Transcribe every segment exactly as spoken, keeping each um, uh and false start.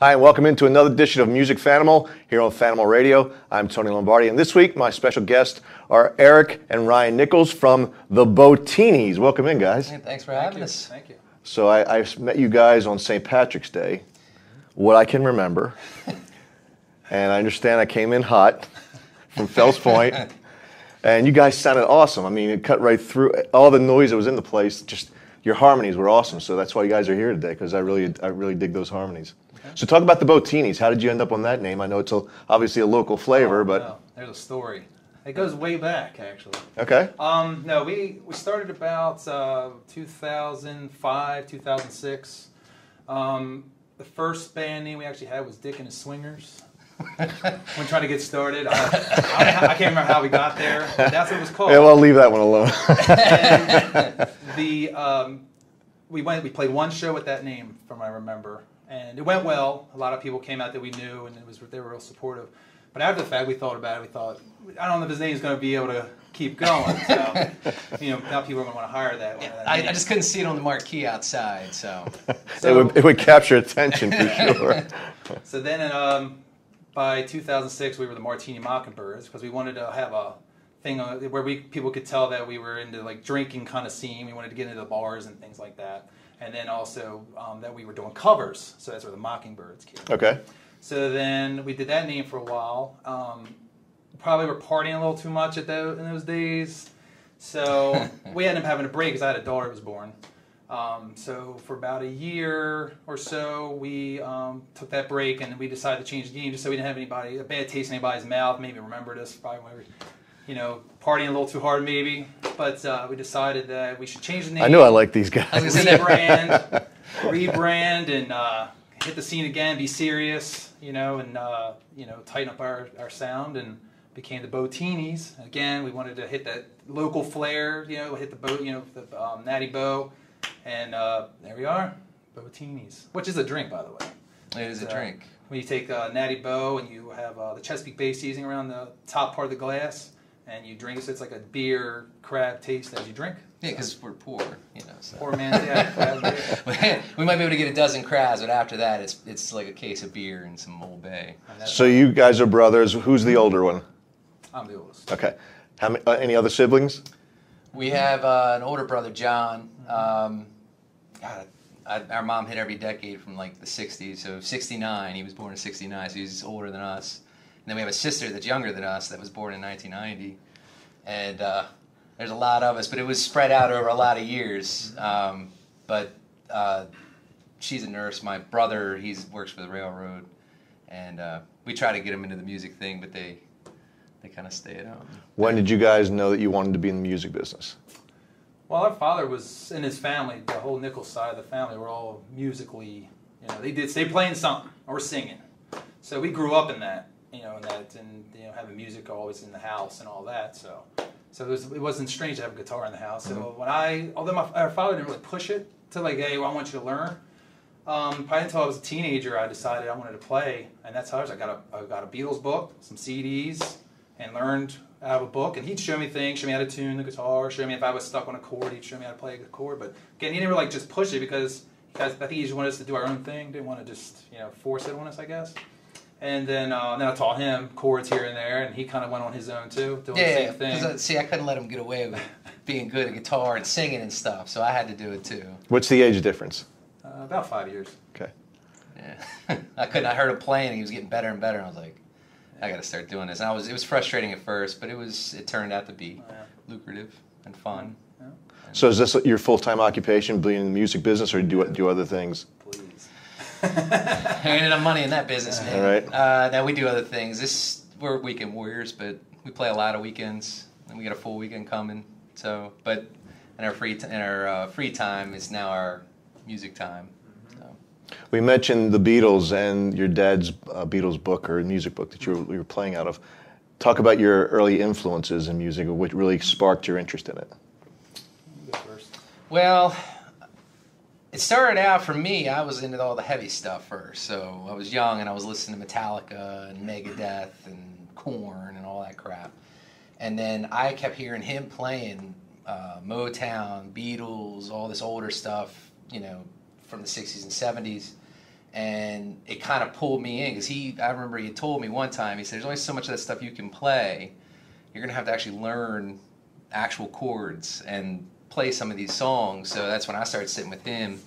Hi, and welcome into another edition of Music Fanimal here on Fanimal Radio. I'm Tony Lombardi, and this week my special guests are Eric and Ryan Nichols from The Boh-tinis. Welcome in, guys. Hey, thanks for having Thank us. You. Thank you. So I, I met you guys on Saint Patrick's Day, what I can remember, and I understand I came in hot from Fells Point, and you guys sounded awesome. I mean, it cut right through all the noise that was in the place. Just your harmonies were awesome, so that's why you guys are here today, because I really, I really dig those harmonies. So talk about the Boh-tinis. How did you end up on that name? I know it's a, obviously a local flavor, oh, but no. There's a story. It goes way back, actually. Okay. Um, no, we we started about uh, two thousand five, two thousand six. Um, the first band name we actually had was Dick and His Swingers. When trying to get started, I, I, I can't remember how we got there. But that's what it was called. Yeah, well, I'll leave that one alone. And the um, we went. We played one show with that name, from I remember. And it went well. A lot of people came out that we knew, and it was they were real supportive. But after the fact, we thought about it. We thought, I don't know if his name's going to be able to keep going. So, you know, now people are going to want to hire that one. Yeah, I, I just couldn't see it on the marquee outside. So, so it would it would capture attention for sure. So then, um, by two thousand six, we were the Martini Mockingbirds, because we wanted to have a thing where we people could tell that we were into like drinking kind of scene. We wanted to get into the bars and things like that. And then also um, that we were doing covers, so that's where the Mockingbirds came from. Okay. So then we did that name for a while. Um, probably were partying a little too much at those, in those days, so we ended up having a break because I had a daughter that was born. Um, so for about a year or so, we um, took that break, and we decided to change the name just so we didn't have anybody a bad taste in anybody's mouth. Maybe remembered us probably when we were, you know, partying a little too hard, maybe. But uh, we decided that we should change the name. I knew I liked these guys. I was gonna rebrand, rebrand, and uh, hit the scene again. Be serious, you know, and uh, you know, tighten up our, our sound, and became the Boh-tinis. Again, we wanted to hit that local flair, you know, hit the boat, you know, the um, Natty Bo, and uh, there we are, Boh-tinis, which is a drink, by the way. It is it's, a drink. Uh, when you take uh, Natty Bo and you have uh, the Chesapeake Bay seasoning around the top part of the glass. And you drink it, so it's like a beer crab taste as you drink. Yeah, because so. We're poor, you know. So. Poor man's yeah, crab beer. We might be able to get a dozen crabs, but after that, it's it's like a case of beer and some Old Bay. So you it. guys are brothers. Who's the older one? I'm the oldest. Okay. How many, uh, any other siblings? We have uh, an older brother, John. Um, God, I, our mom hit every decade from like the sixties. So sixty-nine, he was born in sixty-nine, so he's older than us. And then we have a sister that's younger than us that was born in nineteen ninety, and uh, there's a lot of us, but it was spread out over a lot of years. Um, but uh, she's a nurse. My brother, he works for the railroad, and uh, we try to get him into the music thing, but they they kind of stay at home. When did you guys know that you wanted to be in the music business? Well, our father was in his family. The whole Nichols side of the family were all musically, you know, they did they playing something or singing, so we grew up in that. You know, and that, and you know, having music always in the house and all that. So, so it, was, it wasn't strange to have a guitar in the house. So mm-hmm. when I, although my our father didn't really push it to like, hey, well, I want you to learn. Um, probably until I was a teenager, I decided I wanted to play, and that's how I was. I got a I got a Beatles book, some C Ds, and learned out of a book. And he'd show me things, show me how to tune the guitar, show me if I was stuck on a chord, he'd show me how to play a chord. But again, he never like just push it because I think he just wanted us to do our own thing. Didn't want to just you know force it on us, I guess. And then, uh, then I taught him chords here and there, and he kind of went on his own too, doing yeah, the same thing. Yeah, see, I couldn't let him get away with being good at guitar and singing and stuff, so I had to do it too. What's the age difference? Uh, about five years. Okay. Yeah, I couldn't. I heard him playing, and he was getting better and better, and I was like, I got to start doing this. And I was. It was frustrating at first, but it was. It turned out to be oh, yeah. lucrative and fun. Yeah. And so, is this your full-time occupation, being in the music business, or do you do other things? Please. There ain't enough money in that business, man. All right. Uh, now we do other things. This we're weekend warriors, but we play a lot of weekends, and we got a full weekend coming. So, but in our free t in our uh, free time is now our music time. So. We mentioned the Beatles and your dad's uh, Beatles book or music book that you were, you were playing out of. Talk about your early influences in music, what really sparked your interest in it. You go first. Well. It started out for me, I was into all the heavy stuff first, so I was young and I was listening to Metallica and Megadeth and Korn and all that crap. And then I kept hearing him playing uh, Motown, Beatles, all this older stuff, you know, from the sixties and seventies. and it kind of pulled me in, because he, I remember he told me one time, he said, there's only so much of that stuff you can play. You're going to have to actually learn actual chords and play some of these songs. So that's when I started sitting with him,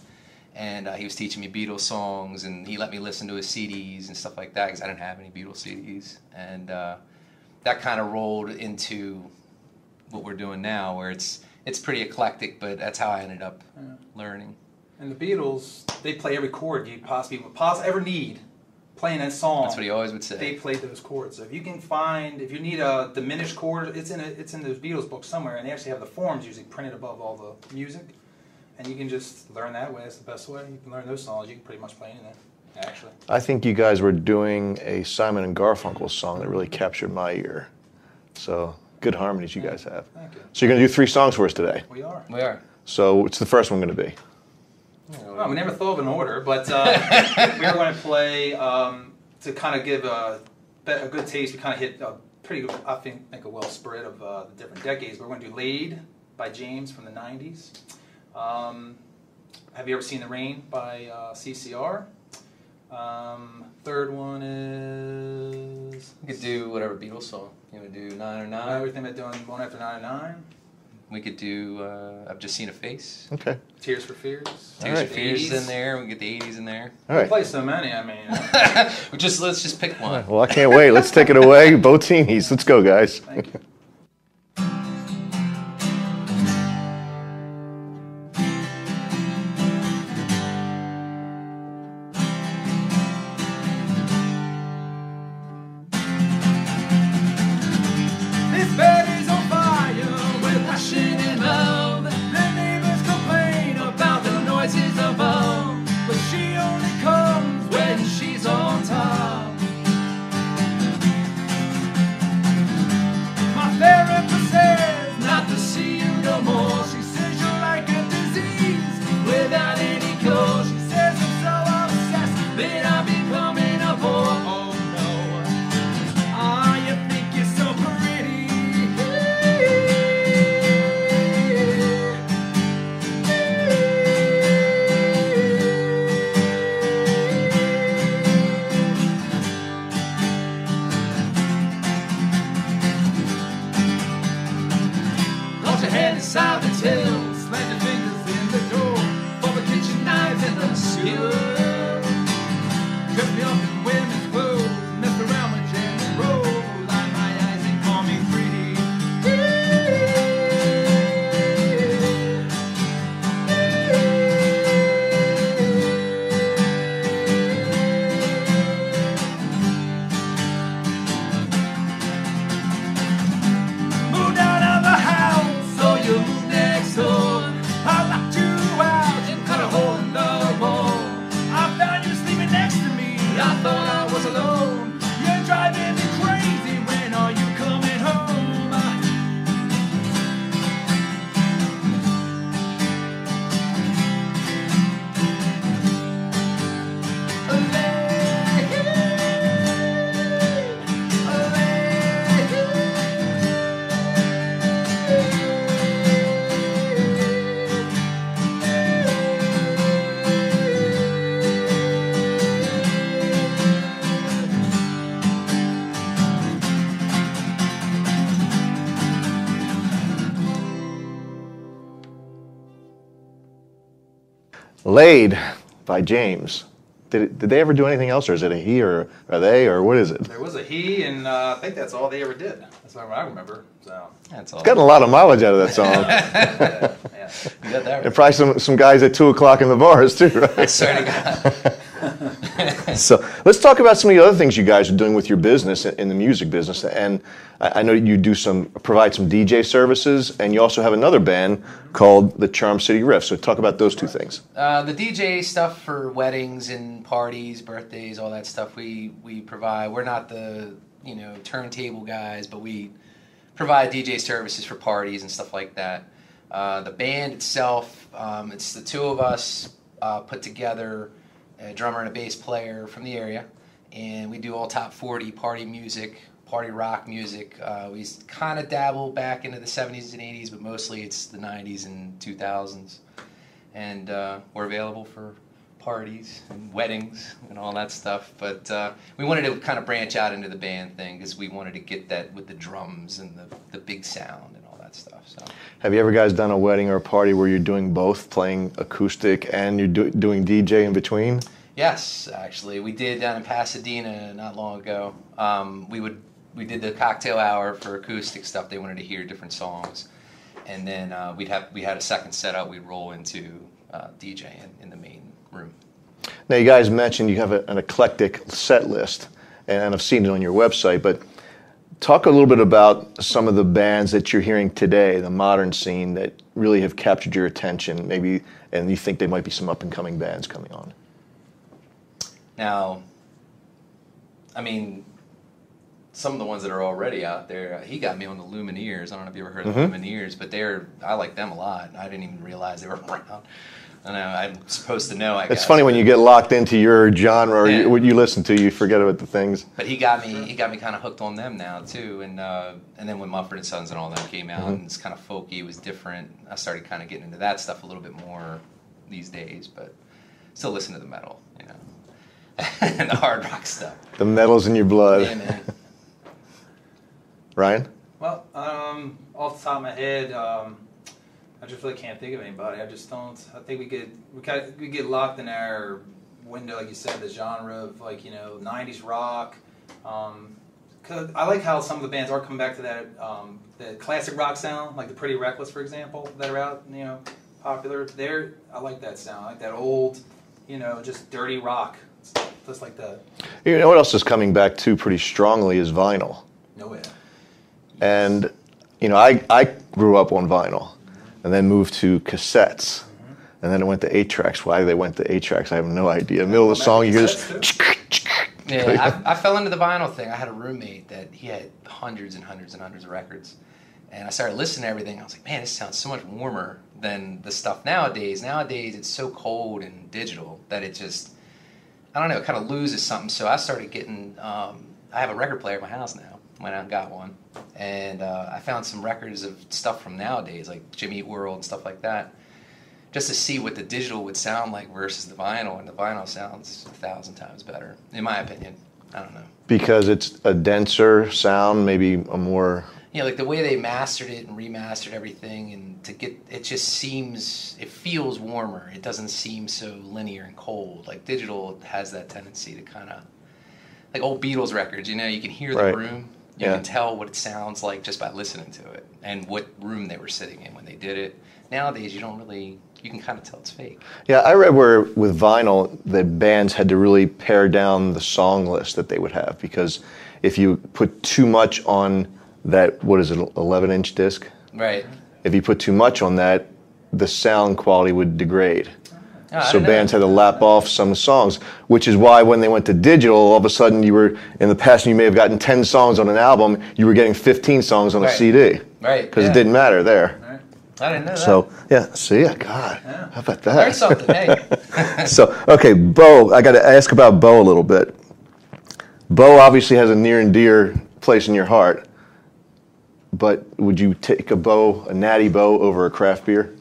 and uh, he was teaching me Beatles songs, and he let me listen to his C Ds and stuff like that, because I didn't have any Beatles C Ds. And uh, that kind of rolled into what we're doing now, where it's it's pretty eclectic, but that's how I ended up yeah. learning. And the Beatles, they play every chord you possibly would possibly ever need playing that song. That's what he always would say. They played those chords. So if you can find, if you need a diminished chord, it's in a, it's in those Beatles books somewhere, and they actually have the forms usually printed above all the music, and you can just learn that way. That's the best way. You can learn those songs. You can pretty much play anything. Actually, I think you guys were doing a Simon and Garfunkel song that really captured my ear. So good harmonies you guys have. Thank you. So you're going to do three songs for us today. We are. We are. So what's the first one going to be? Well, we never thought of an order, but uh, we are going to play, um, to kind of give a, a good taste, we kind of hit a pretty good, I think, like a well spread of uh, the different decades. We're going to do Laid by James from the nineties. Um, Have You Ever Seen the Rain by uh, C C R. Um, third one is... We could do whatever Beatles song. You want to do nine oh nine? We were thinking about doing One After nine oh nine. We could do uh, I've Just Seen a Face. Okay. Tears for Fears. Tears right. for Fears is in there. We can get the eighties in there. All right. We play so many, I mean. we just Let's just pick one. Well, I can't wait. Let's take it away. Boh-tinis. Let's go, guys. Thank you. Laid by James. Did, it, did they ever do anything else, or is it a he, or are they, or what is it? There was a he, and uh, I think that's all they ever did. That's what I remember. So that's all. It's gotten a lot of mileage out of that song. yeah, yeah. You got that right. And probably some, some guys at two o'clock in the bars, too, right? I swear to God. So let's talk about some of the other things you guys are doing with your business, in the music business. And I, I know you do some, provide some D J services, and you also have another band called the Charm City Riffs. So talk about those two things. Uh, the D J stuff for weddings and parties, birthdays, all that stuff we we provide. We're not the you know turntable guys, but we provide D J services for parties and stuff like that. Uh, the band itself, um, it's the two of us uh, put together, a drummer and a bass player from the area, and we do all top forty party music, party rock music. Uh, we kind of dabble back into the seventies and eighties, but mostly it's the nineties and two thousands. And uh, we're available for parties and weddings and all that stuff, but uh, we wanted to kind of branch out into the band thing because we wanted to get that with the drums and the, the big sound and all that stuff. So. Have you ever guys done a wedding or a party where you're doing both, playing acoustic and you're do doing D J in between? Yes, actually. We did down in Pasadena not long ago. Um, we would we did the cocktail hour for acoustic stuff. They wanted to hear different songs. And then uh, we'd have we had a second setup. We'd roll into uh, DJing in the main room. Now you guys mentioned you have a, an eclectic set list, and I've seen it on your website. But talk a little bit about some of the bands that you're hearing today, the modern scene that really have captured your attention, maybe, and you think there might be some up and coming bands coming on. Now, I mean, some of the ones that are already out there, he got me on the Lumineers. I don't know if you ever heard of mm-hmm. the Lumineers, but they're I like them a lot. I didn't even realize they were around. I know, I'm supposed to know, I guess. It's funny when you get locked into your genre or yeah. you, what you listen to, you forget about the things. But he got me he got me kind of hooked on them now, too. And uh, and then when Mumford and Sons and all that came out, mm-hmm. and it's kind of folky, it was different. I started kind of getting into that stuff a little bit more these days, but still listen to the metal, you know. And the hard rock stuff. The metal's in your blood. Yeah, man. Ryan? Well, um, off the top of my head, um, I just really can't think of anybody. I just don't. I think we get we kind of, we get locked in our window, like you said, the genre of, like, you know, nineties rock. Um, I like how some of the bands are coming back to that um, the classic rock sound, like the Pretty Reckless, for example, that are out, you know, popular. There, I like that sound, I like that old, you know, just dirty rock. Just like that. You know what else is coming back too pretty strongly is vinyl. No way. And you know, I I grew up on vinyl, mm-hmm. and then moved to cassettes, mm-hmm. and then it went to eight tracks. Why they went to eight tracks, I have no idea. Middle of the song, you just. Yeah, I, I fell into the vinyl thing. I had a roommate that he had hundreds and hundreds and hundreds of records, and I started listening to everything. I was like, man, this sounds so much warmer than the stuff nowadays. Nowadays, it's so cold and digital that it just. I don't know, it kind of loses something, so I started getting, um, I have a record player at my house now, went out and got one, and uh, I found some records of stuff from nowadays, like Jimmy World and stuff like that, just to see what the digital would sound like versus the vinyl, and the vinyl sounds a thousand times better, in my opinion, I don't know. Because it's a denser sound, maybe a more... Yeah, like the way they mastered it and remastered everything, and to get it just seems it feels warmer. It doesn't seem so linear and cold. Like digital has that tendency to kind of like old Beatles records. You know, you can hear the right. room. You yeah. can tell what it sounds like just by listening to it and what room they were sitting in when they did it. Nowadays, you don't really. You can kind of tell it's fake. Yeah, I read where with vinyl, the bands had to really pare down the song list that they would have because if you put too much on that, what is it, eleven inch disc? Right. If you put too much on that, the sound quality would degrade. Oh, so bands had to lap off some songs, which is why when they went to digital, all of a sudden you were, in the past you may have gotten ten songs on an album, you were getting fifteen songs on a right. C D. Right. Because yeah. it didn't matter there. Right. I didn't know that. So, yeah, see, God, yeah. how about that? Learn something, hey. So, okay, Bo, I got to ask about Bo a little bit. Bo obviously has a near and dear place in your heart. But would you take a Bo, a Natty Bo, over a craft beer?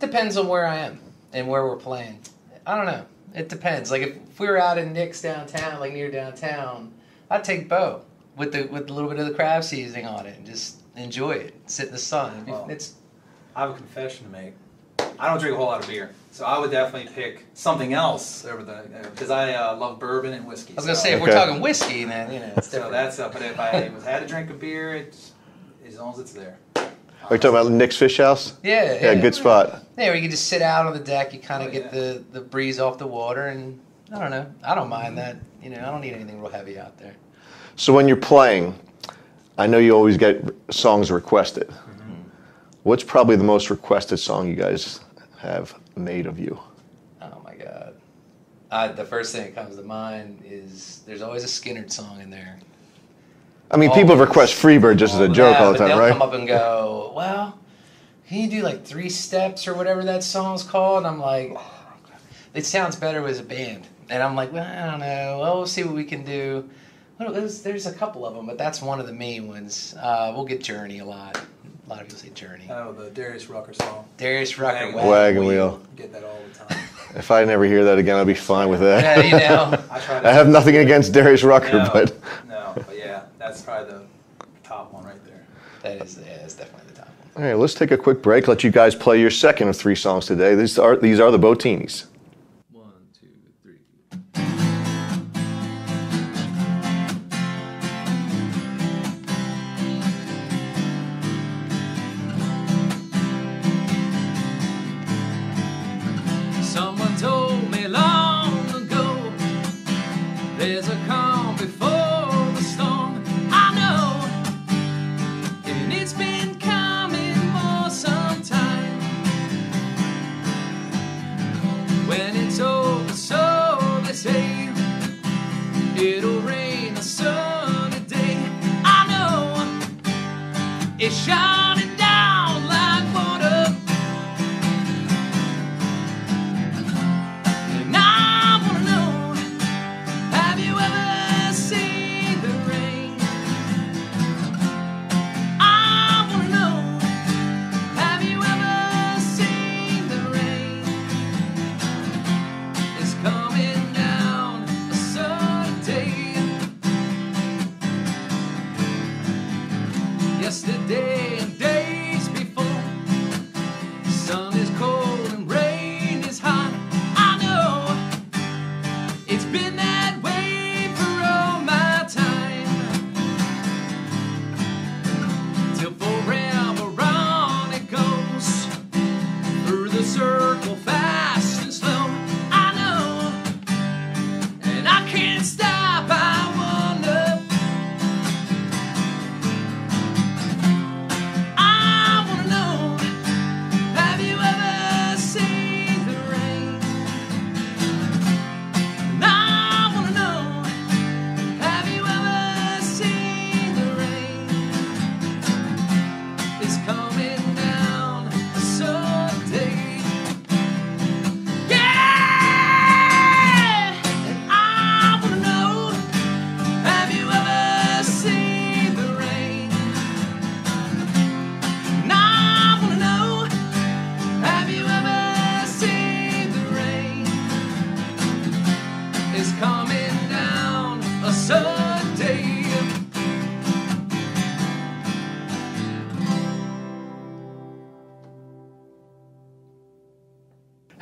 Depends on where I am and where we're playing. I don't know. It depends. Like if, if we were out in Nick's downtown, like near downtown, I'd take Bo with the with a little bit of the craft seasoning on it and just enjoy it. Sit in the sun. Well, it's. I have a confession to make. I don't drink a whole lot of beer, so I would definitely pick something else over the because I uh, love bourbon and whiskey. I was gonna so. say if okay. we're talking whiskey, then you know. It's so that's up. But if I was had a drink of beer, it's, as long as it's there. Are you talking about Nick's Fish House? Yeah, yeah, yeah, good spot. Yeah, where you can just sit out on the deck, you kind of oh, get yeah. the the breeze off the water, and I don't know, I don't mind that. You know, I don't need anything real heavy out there. So when you're playing, I know you always get songs requested. What's probably the most requested song you guys have made of you? Oh, my God. Uh, the first thing that comes to mind is there's always a Skynyrd song in there. I mean, always. People request Freebird just as a joke yeah, all the time, they'll right? They'll come up and go, well, can you do like three steps or whatever that song's called? And I'm like, it sounds better as a band. And I'm like, well, I don't know. Well, we'll see what we can do. Well, there's, there's a couple of them, but that's one of the main ones. Uh, we'll get Journey a lot. A lot of people say Journey. Oh, the Darius Rucker song. Darius Rucker, Wagon, Wagon Wheel. Wheel. Get that all the time. If I never hear that again, I'll be fine with that. Yeah, you know. I, try to I have nothing against Darius Rucker, no, but... No, but yeah, that's probably the top one right there. That is, yeah, that's definitely the top one. All right, let's take a quick break. Let you guys play your second of three songs today. These are, these are the Boh-tinis. One, two, three. Someone told me long ago, there's a calm before the storm. I know, and it's been coming for some time. When it's over, so they say, it'll rain a sunny day. I know, it's shining.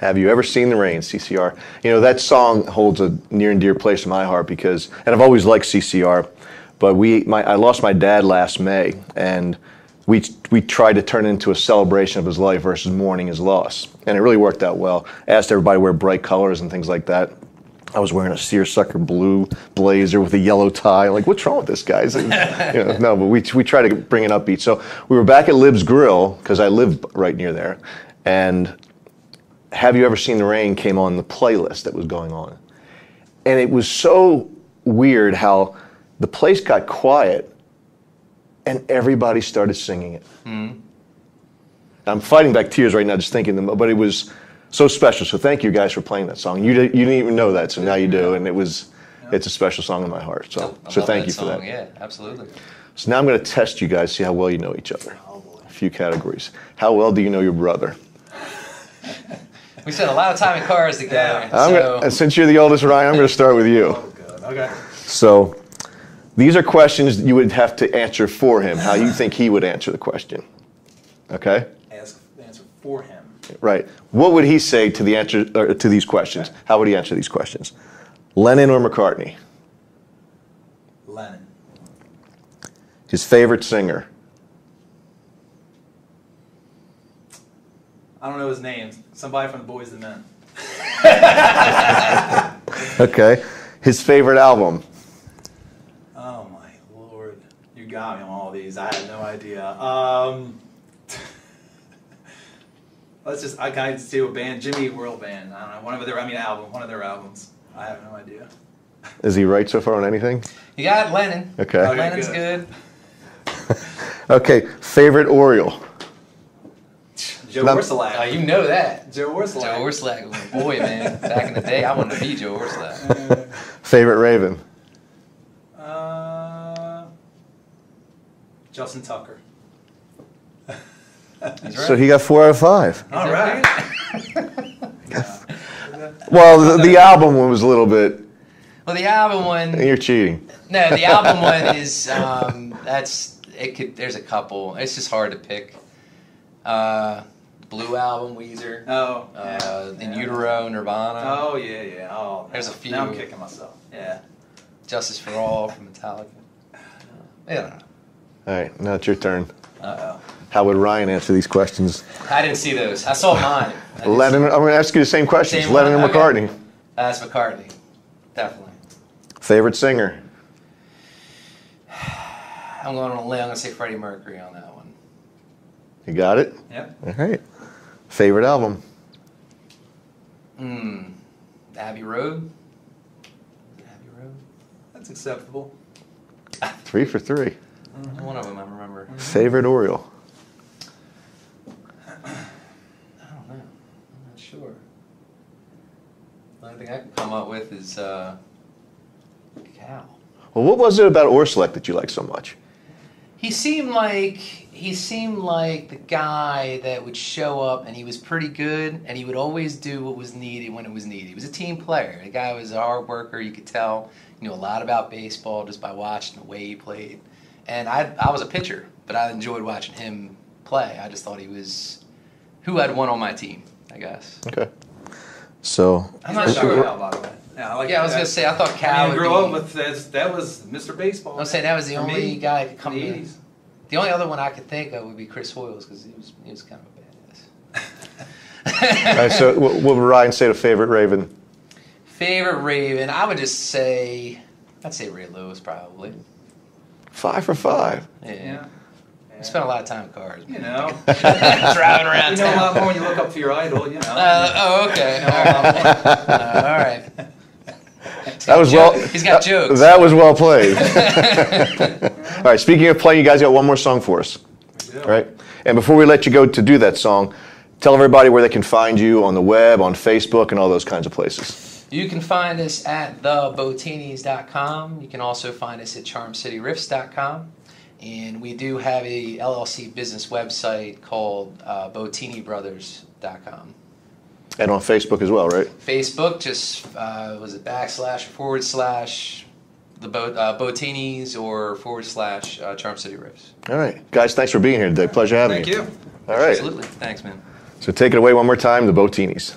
Have you ever seen the rain, C C R? You know, that song holds a near and dear place in my heart because, and I've always liked C C R, but we, my, I lost my dad last May, and we we tried to turn it into a celebration of his life versus mourning his loss, and it really worked out well. I asked everybody to wear bright colors and things like that. I was wearing a seersucker blue blazer with a yellow tie. I'm like, what's wrong with this guy? Like, you know, no, but we we tried to bring it upbeat. So we were back at Lib's Grill because I lived right near there, and Have You Ever Seen the Rain came on the playlist that was going on. And it was so weird how the place got quiet and everybody started singing it. Mm. I'm fighting back tears right now just thinking them, but it was so special. So thank you guys for playing that song. You, did, you didn't even know that, so now you do. And it was, it's a special song in my heart. So, so thank you for that. Yeah, absolutely. So now I'm going to test you guys, see how well you know each other. Oh, boy. A few categories. How well do you know your brother? We spent a lot of time in cars together. Yeah. So. Gonna, and since you're the oldest, Ryan, I'm going to start with you. Oh, God. Okay. So these are questions you would have to answer for him, how you think he would answer the question. Okay? Ask, answer for him. Right. What would he say to the answer or to these questions? Okay. How would he answer these questions? Lennon or McCartney? Lennon. His favorite singer? I don't know his name. Somebody from the Boys and Men. Okay. His favorite album? Oh, my Lord. You got me on all these. I had no idea. Um, let's just, I kind of see a band, Jimmy World Band. I don't know. One of their, I mean, album, one of their albums. I have no idea. Is he right so far on anything? You got it, Lennon. Okay. okay Lennon's good. good. Okay. Favorite Oriole? Joe Orsolak. Oh, you know that. Joe Orsolak. Joe Orsolak was a boy, man. Back in the day, I wanted to be Joe Orsolak. Favorite Raven? Uh, Justin Tucker. Right. So he got four out of five. All right. Right. Yeah. Well, the, the album one was a little bit. Well, the album one. You're cheating. No, the album one is um, that's it. Could there's a couple. It's just hard to pick. Uh, Blue album, Weezer. Oh. Uh, yeah. In Utero, Nirvana. Oh yeah, yeah. Oh. Man. There's a few. Now I'm kicking myself. Yeah. Justice for All from Metallica. Yeah. All right, now it's your turn. Uh oh. How would Ryan answer these questions? I didn't see those. I saw mine. I Lennon. I'm going to ask you the same questions. Same Lennon one? And McCartney. Okay. Uh, that's McCartney, definitely. Favorite singer? I'm going on a limb. I'm going to say Freddie Mercury on that one. You got it? Yep. All right. Favorite album? Mm, Abbey Road. Abbey Road. That's acceptable. Three for three. Mm-hmm. One of them I remember. Mm-hmm. Favorite Oriole? The only thing I can come up with is uh, Cal. Well, what was it about Orselec that you liked so much? He seemed like he seemed like the guy that would show up, and he was pretty good, and he would always do what was needed when it was needed. He was a team player. The guy was a hard worker. You could tell he knew a lot about baseball just by watching the way he played. And I I was a pitcher, but I enjoyed watching him play. I just thought he was who I'd want on my team, I guess. Okay. So I'm not sure about by the way. Yeah, I, like yeah, I was going to say, I thought Cal I mean, would grew up with this, that was Mister Baseball. I'm saying that was the only me, guy that could come the in. eighties. The only other one I could think of would be Chris Hoyles, because he was, he was kind of a badass. All right, so what would Ryan say to favorite Raven? Favorite Raven, I would just say, I'd say Ray Lewis probably. Five for five. Yeah. yeah. I spent a lot of time in cars, man. You know, driving around. You know town. A lot more when you look up to your idol, you know. Uh, oh, okay. All right. Uh, all right. That was well. He's got jokes. That was well played. All right. Speaking of playing, you guys got one more song for us. We do. All right. And before we let you go to do that song, tell everybody where they can find you on the web, on Facebook, and all those kinds of places. You can find us at the boh tinis dot com. You can also find us at charm city riffs dot com. And we do have a L L C business website called uh, boh tini brothers dot com. And on Facebook as well, right? Facebook, just uh, was it backslash or forward slash the Bo- uh, Boh-tinis or forward slash uh, Charm City Riffs. All right. Guys, thanks for being here today. Pleasure having you. Thank you. you. All right. Absolutely. Thanks, man. So take it away one more time, the Boh-tinis.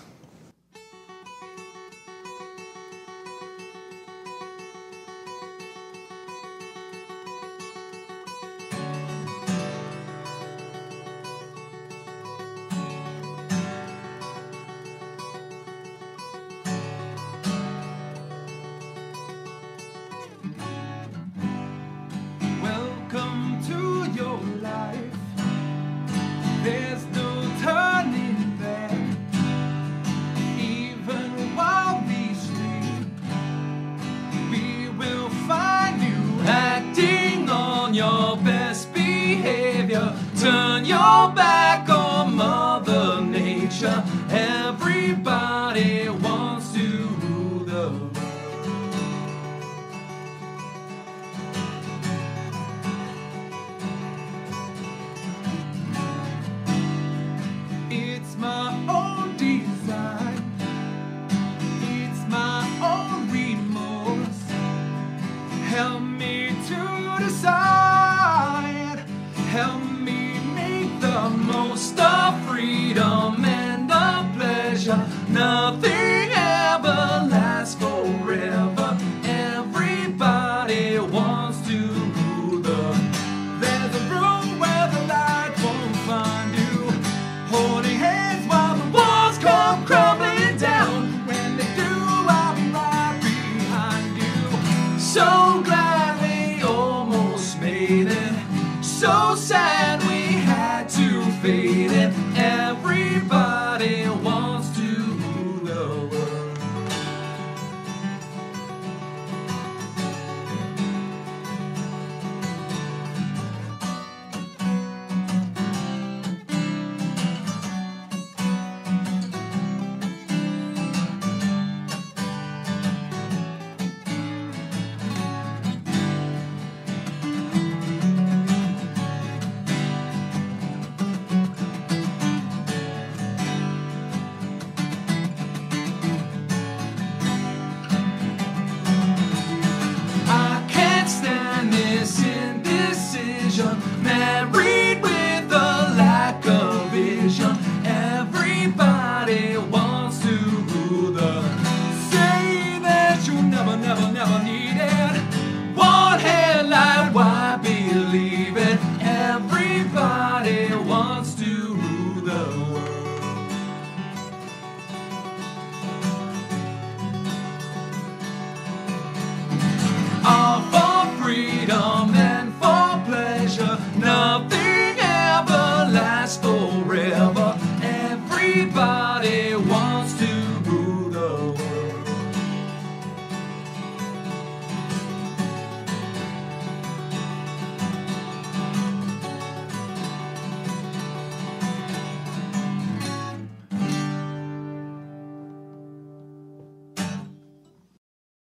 So sad we had to fade it.